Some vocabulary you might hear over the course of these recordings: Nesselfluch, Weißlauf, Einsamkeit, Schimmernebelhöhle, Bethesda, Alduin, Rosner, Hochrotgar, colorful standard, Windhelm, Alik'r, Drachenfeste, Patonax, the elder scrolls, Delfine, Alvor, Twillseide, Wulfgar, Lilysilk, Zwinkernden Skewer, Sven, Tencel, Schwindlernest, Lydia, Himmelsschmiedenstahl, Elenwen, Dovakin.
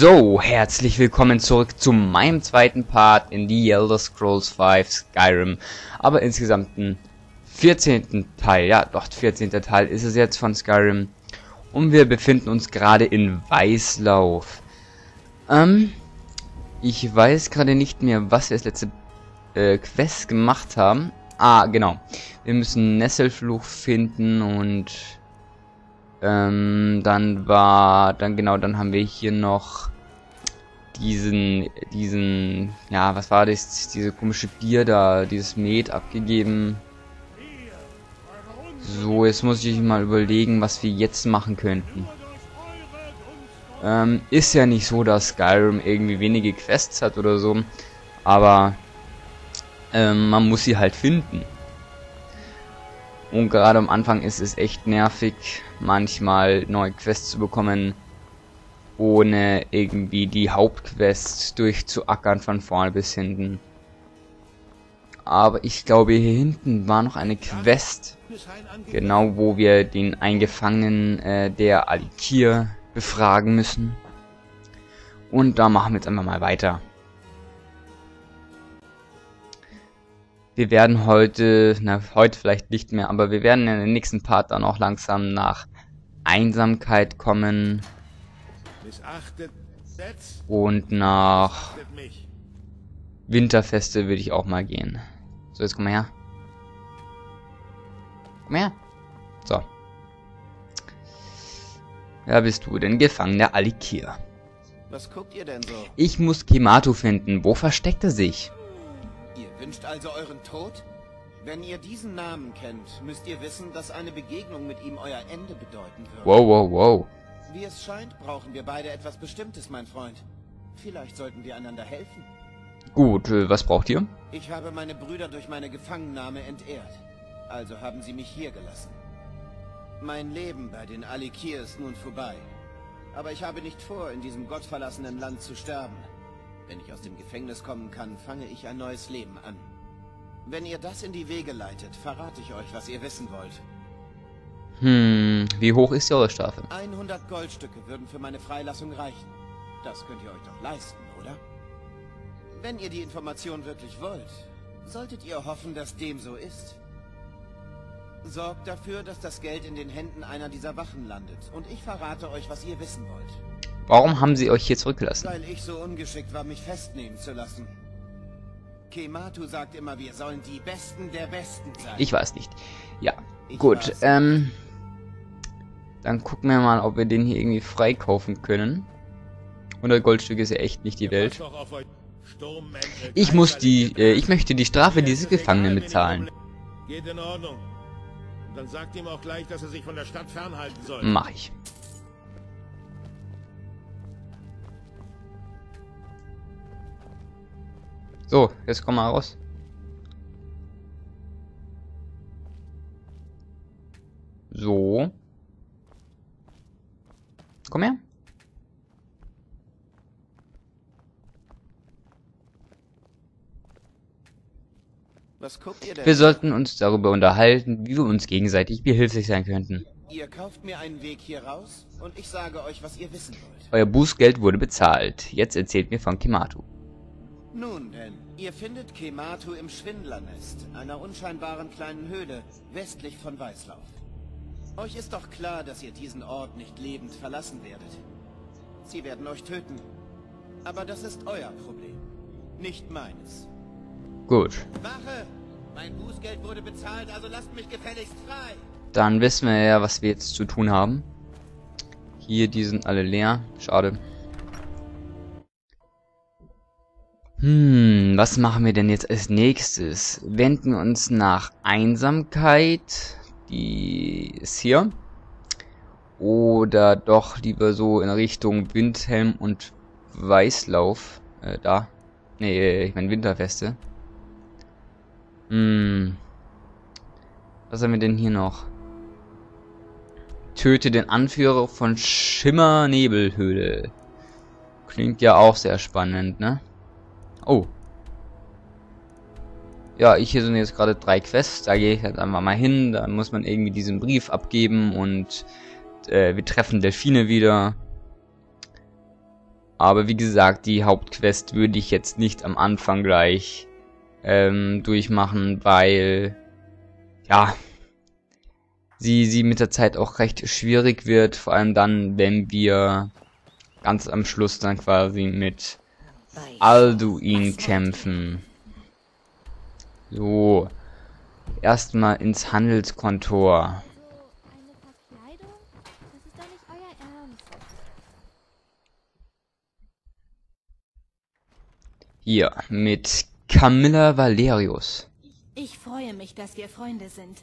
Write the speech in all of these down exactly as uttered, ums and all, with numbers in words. So, herzlich willkommen zurück zu meinem zweiten Part in The Elder Scrolls fünf Skyrim. Aber insgesamt ein vierzehnten Teil, ja doch, vierzehnter Teil ist es jetzt von Skyrim. Und wir befinden uns gerade in Weißlauf. Ähm, ich weiß gerade nicht mehr, was wir als letzte äh, Quest gemacht haben. Ah, genau. Wir müssen Nesselfluch finden und... Ähm, dann war, dann genau, dann haben wir hier noch diesen, diesen, ja, was war das, diese komische Bier da, dieses Met abgegeben. So, jetzt muss ich mal überlegen, was wir jetzt machen könnten. Ähm, ist ja nicht so, dass Skyrim irgendwie wenige Quests hat oder so, aber ähm, man muss sie halt finden. Und gerade am Anfang ist es echt nervig, manchmal neue Quests zu bekommen, ohne irgendwie die Hauptquests durchzuackern von vorne bis hinten. Aber ich glaube, hier hinten war noch eine Quest, genau, wo wir den Eingefangenen äh, der Alik'r befragen müssen. Und da machen wir jetzt einfach mal weiter. Wir werden heute, na heute vielleicht nicht mehr, aber wir werden in den nächsten Part dann auch langsam nach Einsamkeit kommen. Und nach Winterfeste würde ich auch mal gehen. So, jetzt komm mal her. Komm her. So. Wer bist du denn? Gefangener Alik'r. Was guckt ihr denn so? Ich muss Kemato finden. Wo versteckt er sich? Wünscht also euren Tod? Wenn ihr diesen Namen kennt, müsst ihr wissen, dass eine Begegnung mit ihm euer Ende bedeuten würde. Wow, wow, wow. Wie es scheint, brauchen wir beide etwas Bestimmtes, mein Freund. Vielleicht sollten wir einander helfen. Gut, was braucht ihr? Ich habe meine Brüder durch meine Gefangennahme entehrt. Also haben sie mich hier gelassen. Mein Leben bei den Alik'r ist nun vorbei. Aber ich habe nicht vor, in diesem gottverlassenen Land zu sterben. Wenn ich aus dem Gefängnis kommen kann, fange ich ein neues Leben an. Wenn ihr das in die Wege leitet, verrate ich euch, was ihr wissen wollt. Hm, wie hoch ist eure Strafe? hundert Goldstücke würden für meine Freilassung reichen. Das könnt ihr euch doch leisten, oder? Wenn ihr die Information wirklich wollt, solltet ihr hoffen, dass dem so ist. Sorgt dafür, dass das Geld in den Händen einer dieser Wachen landet. Und ich verrate euch, was ihr wissen wollt. Warum haben sie euch hier zurückgelassen? Weil ich so ungeschickt war, mich festnehmen zu lassen. Kemato sagt immer, wir sollen die Besten der Besten sein. Ich weiß nicht. Ja, ich gut. Ähm, dann gucken wir mal, ob wir den hier irgendwie freikaufen können. hundert Goldstücke ist ja echt nicht die Welt. Ich muss die, äh, ich möchte die Strafe dieses Gefangenen bezahlen. Geht in Ordnung. Und dann sagt ihm auch gleich, dass er sich von der Stadt fernhalten soll. Mach ich. So, jetzt komm mal raus. So. Komm her. Was guckt ihr denn? Wir sollten uns darüber unterhalten, wie wir uns gegenseitig behilflich sein könnten. Ihr kauft mir einen Weg hier raus und ich sage euch, was ihr wissen wollt. Euer Bußgeld wurde bezahlt. Jetzt erzählt mir von Kemato. Nun denn, ihr findet Kemato im Schwindlernest, einer unscheinbaren kleinen Höhle, westlich von Weißlauf. Euch ist doch klar, dass ihr diesen Ort nicht lebend verlassen werdet. Sie werden euch töten. Aber das ist euer Problem, nicht meines. Gut. Wache! Mein Bußgeld wurde bezahlt, also lasst mich gefälligst frei! Dann wissen wir ja, was wir jetzt zu tun haben. Hier, die sind alle leer. Schade. Hm, was machen wir denn jetzt als nächstes? Wenden wir uns nach Einsamkeit, die ist hier, oder doch lieber so in Richtung Windhelm und Weißlauf, äh, da, nee, ich meine Winterfeste. Hm, was haben wir denn hier noch? Töte den Anführer von Schimmernebelhöhle. Klingt ja auch sehr spannend, ne? Oh. Ja, ich hier sind jetzt gerade drei Quests. Da gehe ich halt einfach mal hin. Da muss man irgendwie diesen Brief abgeben und äh, wir treffen Delfine wieder. Aber wie gesagt, die Hauptquest würde ich jetzt nicht am Anfang gleich ähm, durchmachen, weil, ja, sie, sie mit der Zeit auch recht schwierig wird. Vor allem dann, wenn wir ganz am Schluss dann quasi mit Alduin kämpfen. So, erstmal ins Handelskontor. Hier, mit Camilla Valerius. Ich freue mich, dass wir Freunde sind.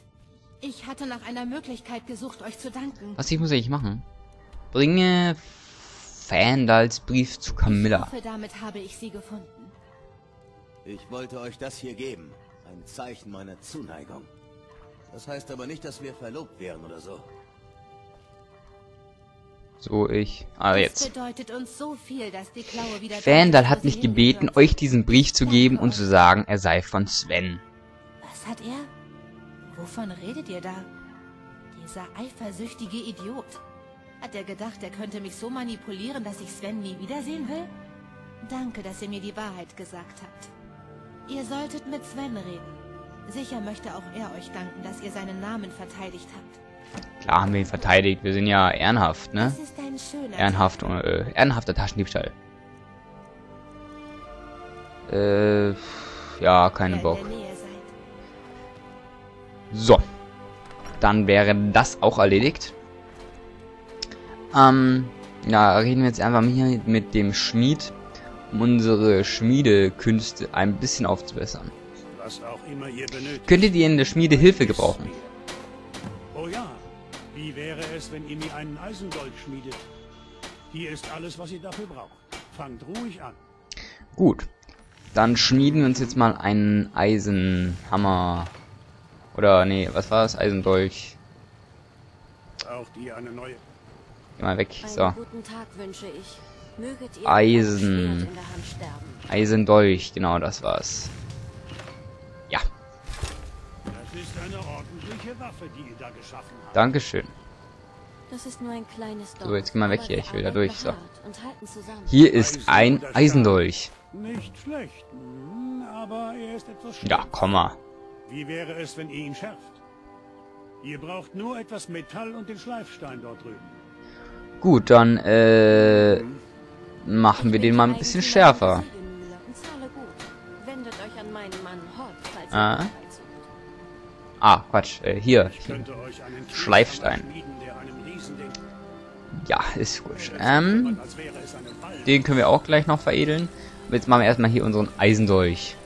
Ich hatte nach einer Möglichkeit gesucht, euch zu danken. Was ich muss eigentlich machen? Bringe Faendals Brief zu Camilla. Ich hoffe, damit habe ich sie gefunden. Ich wollte euch das hier geben. Ein Zeichen meiner Zuneigung. Das heißt aber nicht, dass wir verlobt wären oder so. So, ich. Ah, jetzt. So Faendal hat mich gebeten, euch diesen Brief zu geben und zu sagen, er sei von Sven. Was hat er? Wovon redet ihr da? Dieser eifersüchtige Idiot. Hat er gedacht, er könnte mich so manipulieren, dass ich Sven nie wiedersehen will? Danke, dass ihr mir die Wahrheit gesagt habt. Ihr solltet mit Sven reden. Sicher möchte auch er euch danken, dass ihr seinen Namen verteidigt habt. Klar haben wir ihn verteidigt. Wir sind ja ehrenhaft, ne? Das ist ein schöner ehrenhaft, äh, ehrenhafter Taschendiebstahl. Äh, ja, keinen Bock. So. Dann wäre das auch erledigt. Ähm, ja, reden wir jetzt einfach mal hier mit dem Schmied, um unsere Schmiedekünste ein bisschen aufzubessern. Was auch immer ihr benötigt. Könntet ihr in der Schmiede Hilfe gebrauchen? Oh ja, wie wäre es, wenn ihr mir einen Eisendolch schmiedet? Hier ist alles, was ihr dafür braucht. Fangt ruhig an. Gut, dann schmieden wir uns jetzt mal einen Eisenhammer. Oder, nee, was war das? Eisendolch. Braucht ihr eine neue? Geh mal weg, so. Einen guten Tag wünsche ich. Möget ihr Eisen. Eisendolch, genau, das war's. Ja. Das ist eine ordentliche Waffe, die ihr da geschaffen habt. Dankeschön. Das ist nur ein kleines Dorf. So, jetzt geh mal weg hier, ich will da durch. So. Hier ist ein Eisendolch. Nicht schlecht, aber er ist etwas schwierig. Ja, komm mal. Wie wäre es, wenn ihr ihn schärft? Ihr braucht nur etwas Metall und den Schleifstein dort drüben. Gut, dann äh, machen wir den mal ein bisschen schärfer. Ah. Ah, Quatsch, äh, hier. hier. Schleifstein. Ja, ist gut. Ähm, den können wir auch gleich noch veredeln. Jetzt machen wir erstmal hier unseren Eisendolch.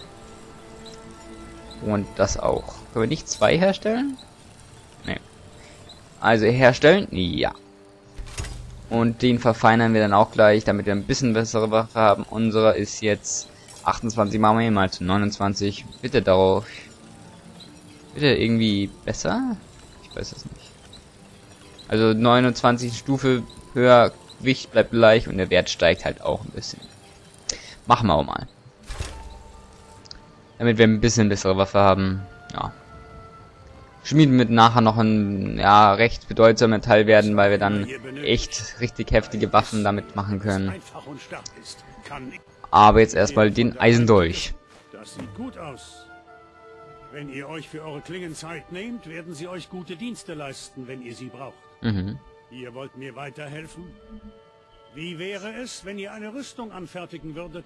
Und das auch. Können wir nicht zwei herstellen? Nee. Also herstellen? Ja. Und den verfeinern wir dann auch gleich, damit wir ein bisschen bessere Waffe haben. Unsere ist jetzt achtundzwanzig, machen wir hier mal zu neunundzwanzig. Bitte darauf. Bitte irgendwie besser? Ich weiß es nicht. Also neunundzwanzig Stufe höher, Gewicht bleibt gleich und der Wert steigt halt auch ein bisschen. Machen wir auch mal. Damit wir ein bisschen bessere Waffe haben. Ja. Schmieden wird nachher noch ein ja, recht bedeutsamer Teil werden, weil wir dann echt richtig heftige Waffen damit machen können. Aber jetzt erstmal den Eisendolch. Das sieht gut aus. Wenn ihr euch für eure Klingen Zeit nehmt, werden sie euch gute Dienste leisten, wenn ihr sie braucht. Mhm. Ihr wollt mir weiterhelfen? Wie wäre es, wenn ihr eine Rüstung anfertigen würdet?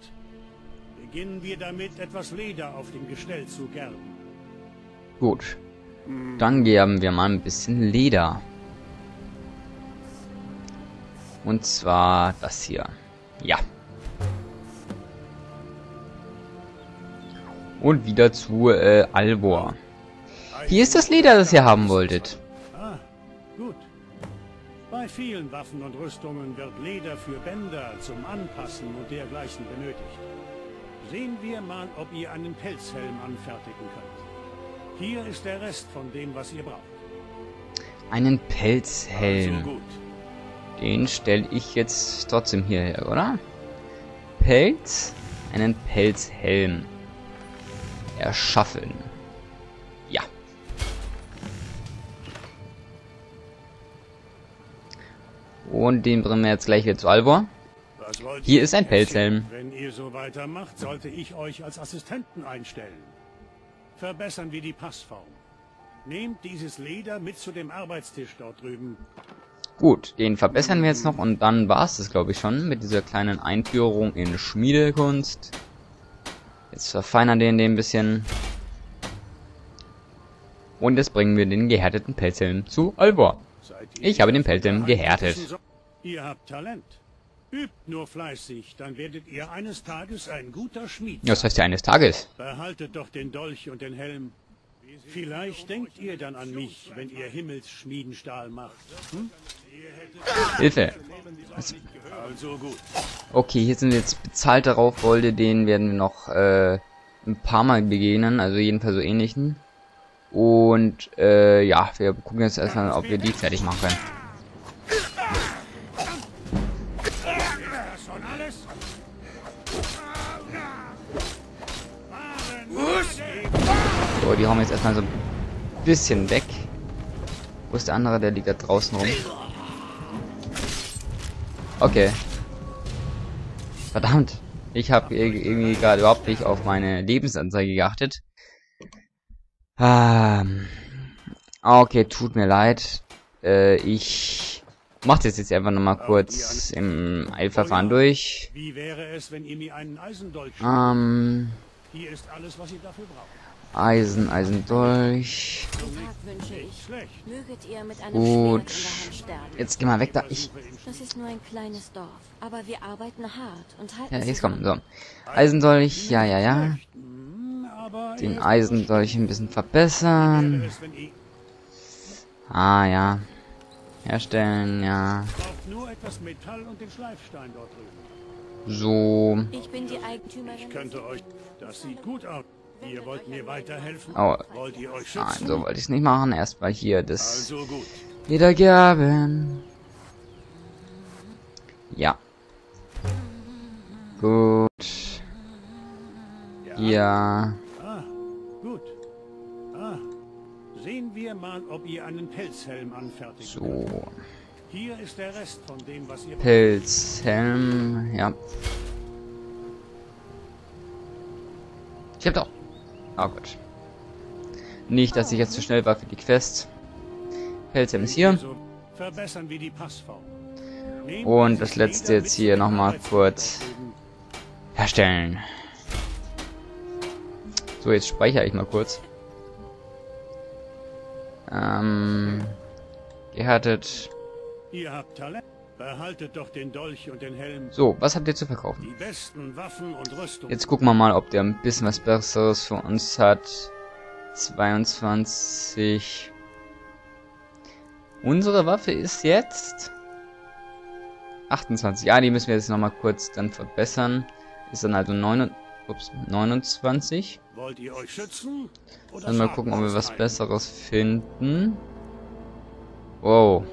Beginnen wir damit, etwas Leder auf dem Gestell zu gerben. Gut. Dann gerben wir mal ein bisschen Leder. Und zwar das hier. Ja. Und wieder zu äh, Alvor. Hier ist das Leder, das ihr haben wolltet. Ah, gut. Bei vielen Waffen und Rüstungen wird Leder für Bänder zum Anpassen und dergleichen benötigt. Sehen wir mal, ob ihr einen Pelzhelm anfertigen könnt. Hier ist der Rest von dem, was ihr braucht. Einen Pelzhelm. Also gut. Den stelle ich jetzt trotzdem hierher, oder? Pelz? Einen Pelzhelm. Erschaffen. Ja. Und den bringen wir jetzt gleich wieder zu Alvor. Hier ist ein Pelzhelm. Wenn ihr so weitermacht, sollte ich euch als Assistenten einstellen. Verbessern wir die Passform. Nehmt dieses Leder mit zu dem Arbeitstisch dort drüben. Gut, den verbessern wir jetzt noch und dann war es das, glaube ich, schon mit dieser kleinen Einführung in Schmiedekunst. Jetzt verfeinern wir den ein bisschen. Und jetzt bringen wir den gehärteten Pelzhelm zu Alvor. Ich habe den Pelzhelm gehärtet. Ihr habt Talent. Übt nur fleißig, dann werdet ihr eines Tages ein guter Schmied. Das heißt ja eines Tages. Behaltet doch den Dolch und den Helm. Vielleicht denkt ihr dann an mich, wenn ihr Himmelsschmiedenstahl macht. Hm? Hilfe! Also gut. Okay, hier sind wir jetzt bezahlte Raufbolde, den werden wir noch äh, ein paar Mal begegnen, also jedenfalls so ähnlichen. Und äh, ja, wir gucken jetzt erstmal, ob wir die fertig machen können. So, die hauen wir jetzt erstmal so ein bisschen weg. Wo ist der andere? Der liegt da draußen rum. Okay. Verdammt. Ich habe irgendwie gerade überhaupt nicht auf meine Lebensanzeige geachtet. Ah, okay, tut mir leid. Äh, ich mach das jetzt einfach nochmal kurz im Eilverfahren durch. Wie wäre es, wenn ihr mir einen Eisendolch schickt? Ähm. Hier ist alles, was ihr dafür braucht. Eisen, Eisendolch. Gut. Jetzt geh mal weg da. Ich. Das ist nur ein kleines Dorf, aber wir arbeiten hart und halten. Ja, jetzt komm, so. Eisendolch, ja, ja, ja. Den Eisendolch ein bisschen verbessern. Ah ja. Herstellen, ja. So. Ich bin die Eigentümerin. Ich könnte euch. Das sieht gut aus. Ihr wollt mir weiterhelfen. Oh. Wollt ihr euch schützen? Nein, so wollte ich es nicht machen. Erstmal hier das Wiedergaben. Ja. Gut. Ja. Sehen wir mal, ob ihr einen Pelzhelm anfertigt. So. Hier ist der Rest von dem, was ihr Pelzhelm, ja. Ich hab doch. Ah gut. Nicht, dass ich jetzt zu schnell war für die Quest. Pelzhelm ist hier. Verbessern wir die Passform. Und das letzte jetzt hier nochmal kurz herstellen. So, jetzt speichere ich mal kurz. Ähm, gehärtet. Ihr habt Talent. Behaltet doch den Dolch und den Helm. So, was habt ihr zu verkaufen? Die besten Waffen und Rüstung. Jetzt gucken wir mal, ob der ein bisschen was Besseres für uns hat. zweiundzwanzig. Unsere Waffe ist jetzt achtundzwanzig. Ja, die müssen wir jetzt nochmal kurz dann verbessern. Ist dann also neunundzwanzig. Wollt ihr euch schützen? Oder also mal gucken, ob wir was Besseres finden. Wow.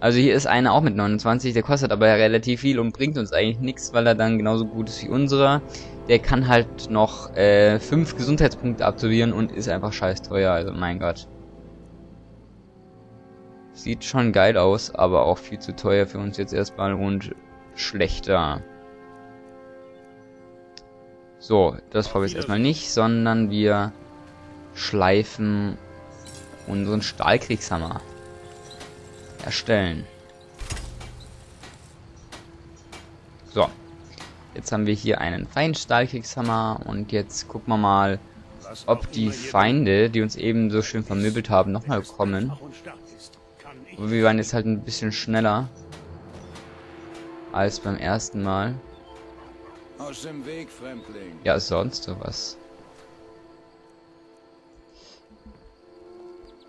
Also hier ist einer auch mit neunundzwanzig, der kostet aber relativ viel und bringt uns eigentlich nichts, weil er dann genauso gut ist wie unserer. Der kann halt noch äh, fünf Gesundheitspunkte absolvieren und ist einfach scheiß teuer, also mein Gott. Sieht schon geil aus, aber auch viel zu teuer für uns jetzt erstmal und schlechter. So, das brauche ich jetzt erstmal nicht, sondern wir schleifen unseren Stahlkriegshammer. Erstellen. So. Jetzt haben wir hier einen Feinstahlkriegshammer und jetzt gucken wir mal, ob die Feinde, die uns eben so schön vermöbelt haben, nochmal kommen. Aber wir waren jetzt halt ein bisschen schneller als beim ersten Mal. Aus dem Weg, Fremdling. Ja, sonst sowas.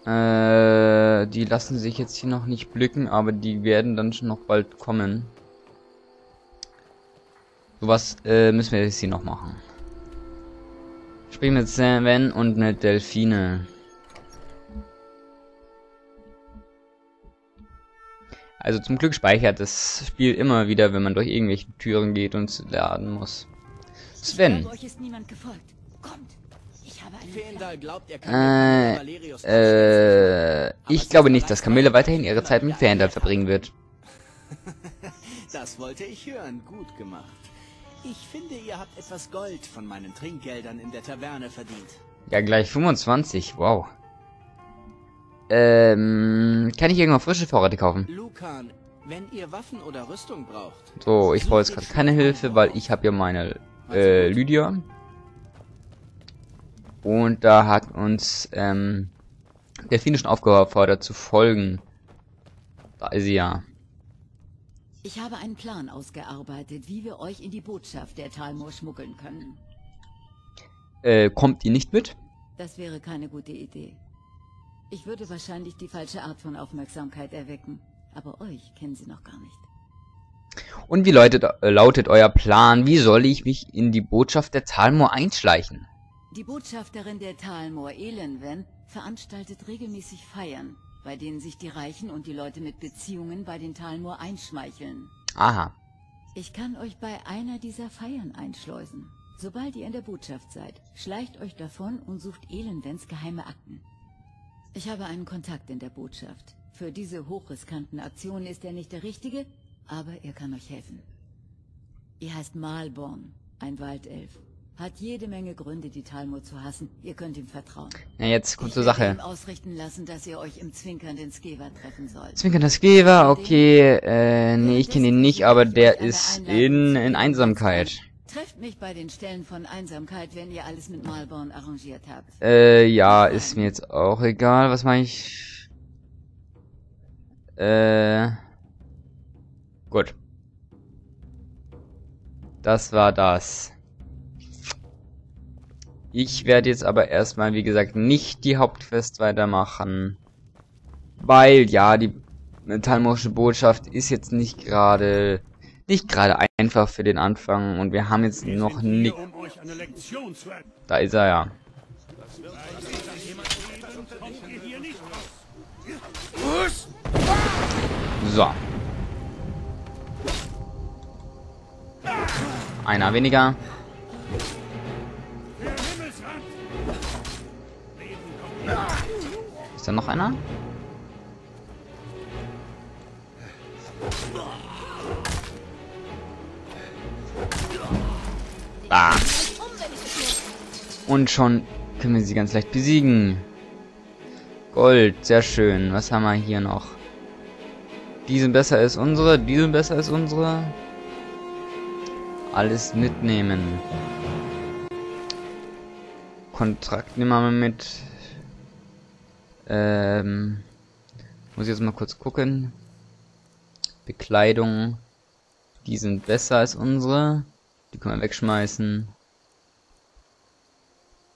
Äh, die lassen sich jetzt hier noch nicht blicken, aber die werden dann schon noch bald kommen. Sowas äh, müssen wir jetzt hier noch machen. Sprich mit Sven und mit Delfine. Also zum Glück speichert das Spiel immer wieder, wenn man durch irgendwelche Türen geht und laden muss. Sven. Äh, äh, ich glaube nicht, dass Camilla weiterhin ihre Zeit mit Faendal verbringen wird. Das wollte ich hören. Gut gemacht. Ich finde, ihr habt etwas Gold von meinen Trinkgeldern in der Taverne verdient. Ja, gleich fünfundzwanzig. Wow. Ähm, kann ich irgendwann frische Vorräte kaufen? Lukan, wenn ihr Waffen oder Rüstung braucht. So, ich brauche jetzt gerade keine Hilfe, weil ich habe ja meine äh, Lydia. Und da hat uns ähm, Delfine schon aufgefordert zu folgen. Da ist sie ja. Ich habe einen Plan ausgearbeitet, wie wir euch in die Botschaft der Thalmor schmuggeln können. Äh, kommt ihr nicht mit? Das wäre keine gute Idee. Ich würde wahrscheinlich die falsche Art von Aufmerksamkeit erwecken. Aber euch kennen sie noch gar nicht. Und wie lautet, äh, lautet euer Plan? Wie soll ich mich in die Botschaft der Thalmor einschleichen? Die Botschafterin der Thalmor, Elenwen, veranstaltet regelmäßig Feiern, bei denen sich die Reichen und die Leute mit Beziehungen bei den Thalmor einschmeicheln. Aha. Ich kann euch bei einer dieser Feiern einschleusen. Sobald ihr in der Botschaft seid, schleicht euch davon und sucht Elenwens geheime Akten. Ich habe einen Kontakt in der Botschaft. Für diese hochriskanten Aktionen ist er nicht der Richtige, aber er kann euch helfen. Ihr heißt Malborn, ein Waldelf. Hat jede Menge Gründe, die Thalmor zu hassen. Ihr könnt ihm vertrauen. Ja, jetzt kommt zur Sache. Ich werde ihm ausrichten lassen, dass ihr euch im Zwinkernden Skewer treffen sollt. Zwinkernden Skewer, okay. Äh, nee, ich kenne ihn nicht, aber der ist in, in Einsamkeit. Trefft mich bei den Stellen von Einsamkeit, wenn ihr alles mit Malborn arrangiert habt. Äh, ja, ist mir jetzt auch egal. Was meine ich? Äh. Gut. Das war das. Ich werde jetzt aber erstmal, wie gesagt, nicht die Hauptquest weitermachen. Weil, ja, die Thalmorische Botschaft ist jetzt nicht gerade... Nicht gerade einfach für den Anfang und wir haben jetzt wir noch nichts. Um da ist er ja. So. Einer weniger. Ist da noch einer? Ah. Und schon können wir sie ganz leicht besiegen. Gold, sehr schön. Was haben wir hier noch? Die sind besser als unsere, die sind besser als unsere. Alles mitnehmen. Kontrakt nehmen wir mit. Ähm, muss ich jetzt mal kurz gucken. Bekleidung. Die sind besser als unsere. Die können wir wegschmeißen.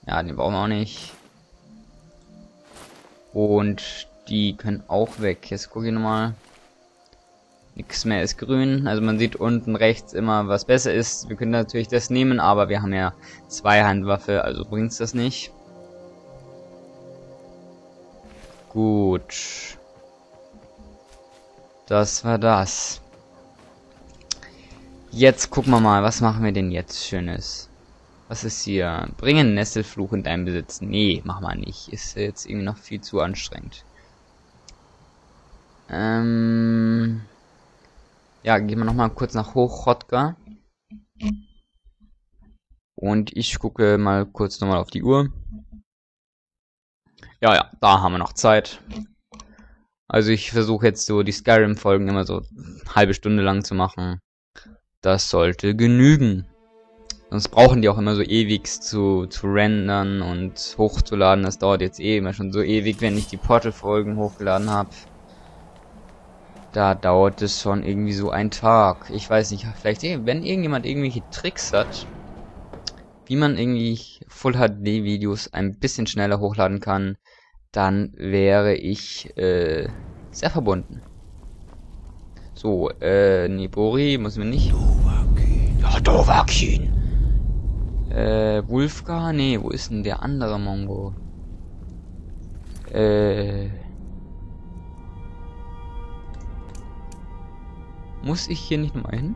Ja, den brauchen wir auch nicht. Und die können auch weg. Jetzt gucke ich nochmal. Nichts mehr ist grün. Also man sieht unten rechts immer, was besser ist. Wir können natürlich das nehmen, aber wir haben ja Zweihandwaffe, also bringt's das nicht. Gut. Das war das. Jetzt gucken wir mal, was machen wir denn jetzt Schönes? Was ist hier? Bringen Nesselfluch in deinen Besitz. Nee, mach mal nicht. Ist jetzt irgendwie noch viel zu anstrengend. Ähm... Ja, gehen wir nochmal kurz nach Hochrotgar. Und ich gucke mal kurz nochmal auf die Uhr. Ja, ja, da haben wir noch Zeit. Also ich versuche jetzt so die Skyrim-Folgen immer so eine halbe Stunde lang zu machen. Das sollte genügen. Sonst brauchen die auch immer so ewig zu, zu rendern und hochzuladen. Das dauert jetzt eh immer schon so ewig, wenn ich die Portal-Folgen hochgeladen habe. Da dauert es schon irgendwie so einen Tag. Ich weiß nicht, vielleicht, wenn irgendjemand irgendwelche Tricks hat, wie man irgendwie Full H D Videos ein bisschen schneller hochladen kann, dann wäre ich äh, sehr verbunden. So, äh, Nibori müssen wir nicht. Dovakin. Ja, Dovakin. Äh, Wulfgar? Nee, wo ist denn der andere Mongo? Äh. Muss ich hier nicht nochmal hin?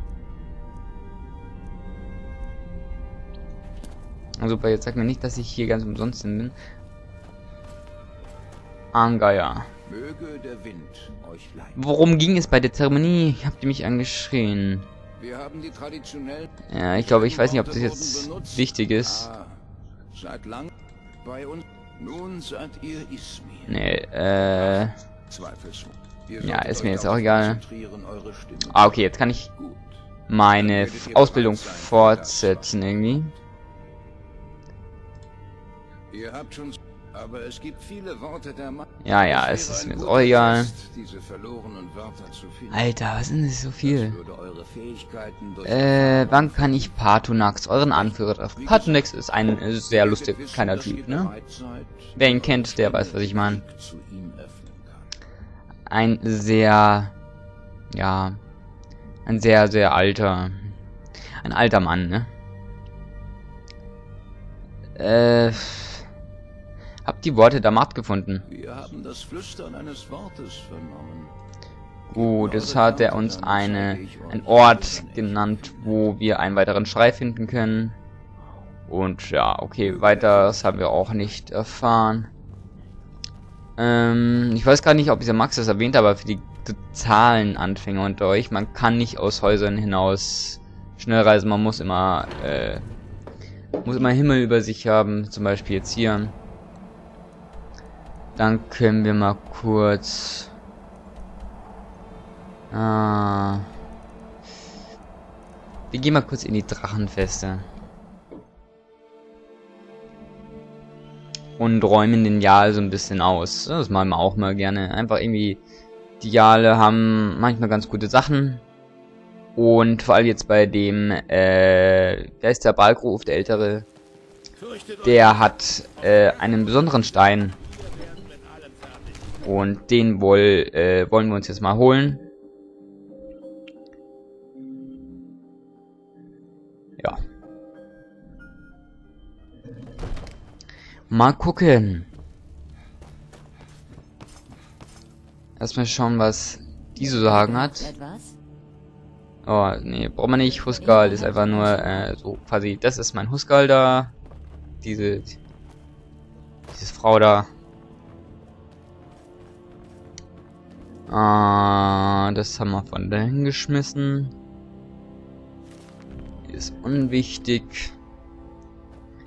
Also, jetzt sag mir nicht, dass ich hier ganz umsonst hin bin. Angaya. Möge der Wind euch leiten. Worum ging es bei der Zeremonie? Habt ihr mich angeschrien? Wir haben die traditionell. Ja, ich glaube, ich weiß nicht, ob das jetzt wichtig ist. Ah, seid lang bei uns. Nun seid ihr Ismir. Nee, äh. Ja, ist mir jetzt auch egal. Ah, okay, jetzt kann ich meine Ausbildung fortsetzen irgendwie. Ihr habt schon. Aber es gibt viele Worte der Macht. Ja, ja, es ist mir jetzt auch egal. Alter, was sind das so viel? Äh, wann kann ich Patonax, euren Anführer treffen? Patonax ist ein sehr lustiger kleiner Typ, ne? Wer ihn kennt, der weiß, was ich meine. Ein sehr, ja, ein sehr, sehr alter, ein alter Mann, ne? Äh... Hab die Worte der Macht gefunden. Wir haben das Flüstern eines Wortes vernommen. Gut, jetzt hat er uns eine, einen Ort genannt, wo wir einen weiteren Schrei finden können. Und ja, okay, weiteres haben wir auch nicht erfahren. Ähm, ich weiß gar nicht, ob dieser Max das erwähnt, aber für die totalen Anfänger unter euch, man kann nicht aus Häusern hinaus schnell reisen. Man muss immer, äh, muss immer Himmel über sich haben, zum Beispiel jetzt hier. Dann können wir mal kurz. Ah. Wir gehen mal kurz in die Drachenfeste. Und räumen den Jahl so ein bisschen aus. Das machen wir auch mal gerne. Einfach irgendwie. Die Jahre haben manchmal ganz gute Sachen. Und vor allem jetzt bei dem. Äh. Wer ist der Balgruuf, der Ältere? Der hat äh, einen besonderen Stein. Und den wohl, äh, wollen wir uns jetzt mal holen. Ja. Mal gucken. Erstmal schauen, was die zu sagen hat. Oh, nee, braucht man nicht. Husgal ist einfach nur äh, so quasi, das ist mein Husgal da. Diese, diese Frau da. Ah, das haben wir von dahin geschmissen. Ist unwichtig.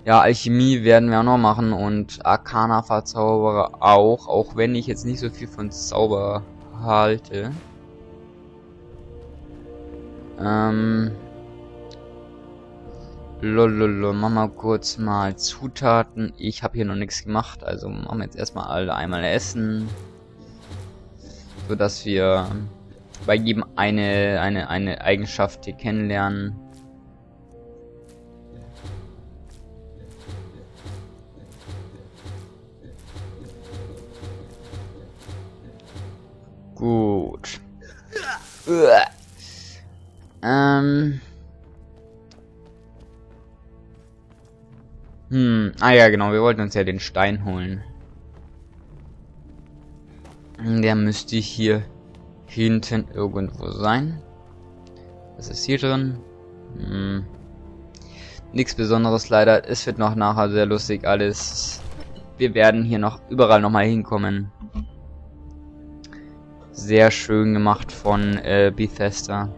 Ja, Alchemie werden wir auch noch machen und Arcana-Verzauberer auch, auch wenn ich jetzt nicht so viel von Zauber halte. Ähm. Lololol, machen wir kurz mal Zutaten. Ich habe hier noch nichts gemacht, also machen wir jetzt erstmal alle einmal essen. So dass wir bei jedem eine eine eine Eigenschaft hier kennenlernen. Gut. Ähm. Hm. Ah ja, genau. Wir wollten uns ja den Stein holen. Der müsste hier hinten irgendwo sein. Was ist hier drin? Hm. Nichts Besonderes leider. Es wird noch nachher sehr lustig alles. Wir werden hier noch überall nochmal hinkommen. Sehr schön gemacht von äh, Bethesda.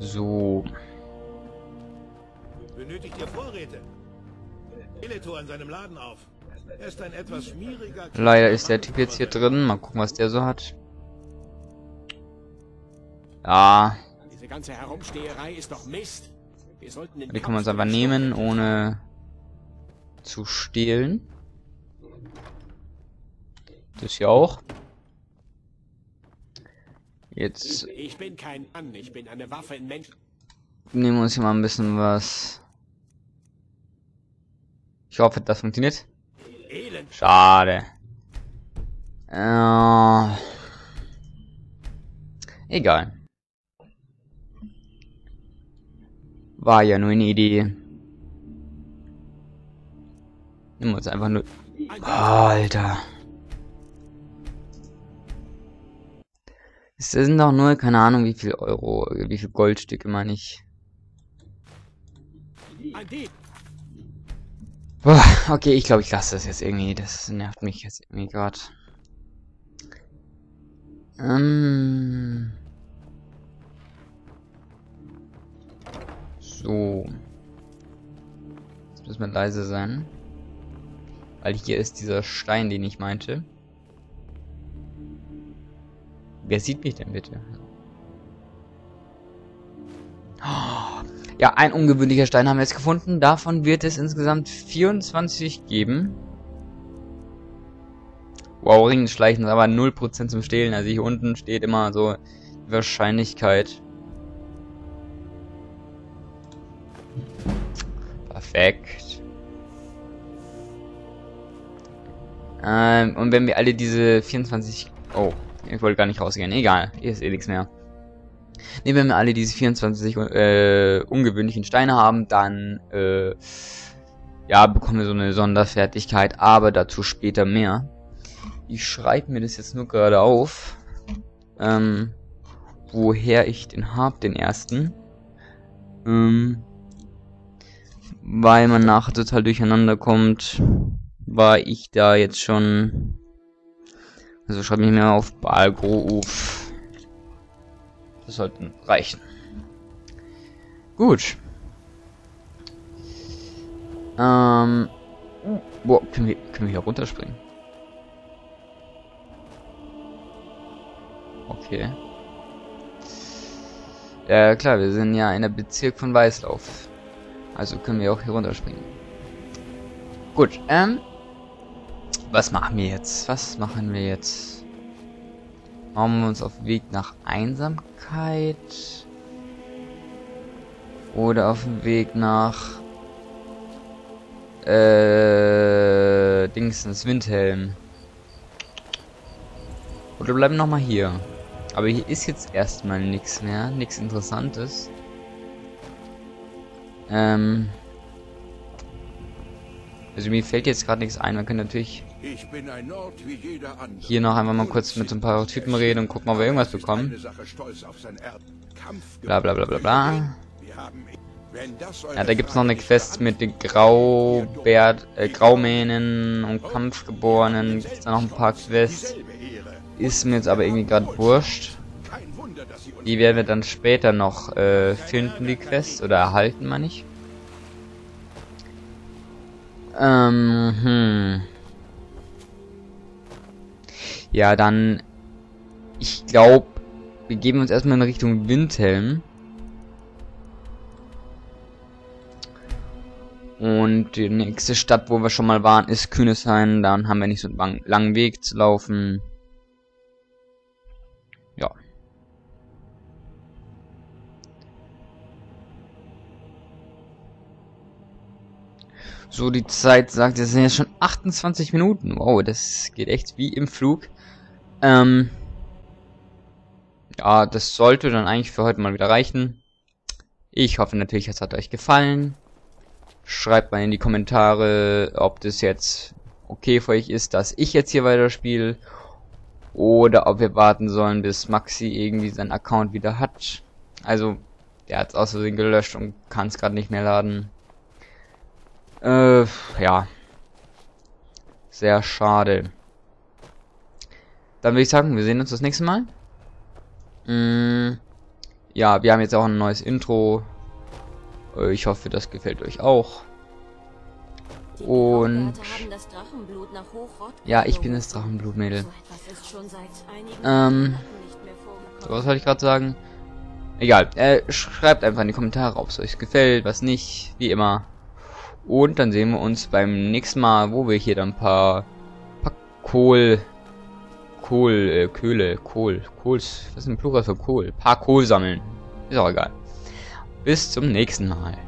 So. Benötigt ihr Vorräte? An seinem Laden auf. Er ist ein etwas schmieriger. Leider ist der Typ jetzt hier drin. Mal gucken, was der so hat. Ja. Diese ganze Herumsteherei ist doch Mist. Wir sollten den können wir uns aber nehmen, ohne zu stehlen. Das hier auch. Jetzt. Ich bin kein Mann, ich bin eine Waffe in Menschen. Nehmen wir uns hier mal ein bisschen was. Ich hoffe, das funktioniert. Schade. Äh, egal. War ja nur eine Idee. Nehmen wir uns einfach nur... Alter. Es sind doch nur, keine Ahnung, wie viel Euro, wie viel Goldstücke, meine ich. Okay, ich glaube, ich lasse das jetzt irgendwie. Das nervt mich jetzt irgendwie gerade. Ähm. So. Jetzt müssen wir leise sein. Weil hier ist dieser Stein, den ich meinte. Wer sieht mich denn bitte? Oh, ja, ein ungewöhnlicher Stein haben wir jetzt gefunden. Davon wird es insgesamt vierundzwanzig geben. Wow, Ringen schleichen ist aber null Prozent zum Stehlen. Also hier unten steht immer so die Wahrscheinlichkeit. Perfekt. Ähm, und wenn wir alle diese vierundzwanzig... Oh. Ich wollte gar nicht rausgehen. Egal, hier ist eh nichts mehr. Ne, wenn wir alle diese vierundzwanzig äh, ungewöhnlichen Steine haben, dann äh, ja, bekommen wir so eine Sonderfertigkeit, aber dazu später mehr. Ich schreibe mir das jetzt nur gerade auf, ähm, woher ich den habe, den ersten. Ähm, weil man nachher total durcheinander kommt, war ich da jetzt schon... Also schreibe ich mir auf Balgruuf. Das sollte reichen. Gut. Ähm. Boah, können wir, können wir hier runterspringen? Okay. Ja, klar, wir sind ja in der Bezirk von Weißlauf. Also können wir auch hier runterspringen. Gut, ähm. Was machen wir jetzt? Was machen wir jetzt? Machen wir uns auf den Weg nach Einsamkeit? Oder auf den Weg nach... Äh... Dingsens, Windhelm. Oder bleiben wir nochmal hier. Aber hier ist jetzt erstmal nichts mehr. Nichts Interessantes. Ähm... Also mir fällt jetzt gerade nichts ein. Man könnte natürlich hier noch einmal mal kurz mit so ein paar Typen reden und gucken, ob wir irgendwas bekommen. Bla bla bla bla bla. Ja, da gibt es noch eine Quest mit den Graubärt, äh, Graumähnen und Kampfgeborenen. Gibt es da noch ein paar Quests. Ist mir jetzt aber irgendwie gerade wurscht. Die werden wir dann später noch äh, finden, die Quest. Oder erhalten, meine ich. Ähm, hm. Ja, dann... Ich glaube, wir geben uns erstmal in Richtung Windhelm. Und die nächste Stadt, wo wir schon mal waren, ist Kühnesheim. Dann haben wir nicht so einen langen Weg zu laufen. Ja. So, die Zeit sagt, es sind jetzt schon achtundzwanzig Minuten. Wow, das geht echt wie im Flug. Ähm. Ja, das sollte dann eigentlich für heute mal wieder reichen. Ich hoffe natürlich, es hat euch gefallen. Schreibt mal in die Kommentare, ob das jetzt okay für euch ist, dass ich jetzt hier weiterspiele. Oder ob wir warten sollen, bis Maxi irgendwie seinen Account wieder hat. Also, der hat es aus Versehen gelöscht und kann es gerade nicht mehr laden. Äh, ja. Sehr schade. Dann würde ich sagen, wir sehen uns das nächste Mal. Mm, ja, wir haben jetzt auch ein neues Intro. Ich hoffe, das gefällt euch auch. Und... Ja, ich bin das Drachenblutmädel. Ähm... Was wollte ich gerade sagen? Egal. Äh, schreibt einfach in die Kommentare, ob es euch gefällt, was nicht. Wie immer. Und dann sehen wir uns beim nächsten Mal, wo wir hier dann ein paar, paar Kohl, Kohl, äh, Köhle, Kohl, Kohls, was ist ein Plural für Kohl? Ein paar Kohl sammeln. Ist auch egal. Bis zum nächsten Mal.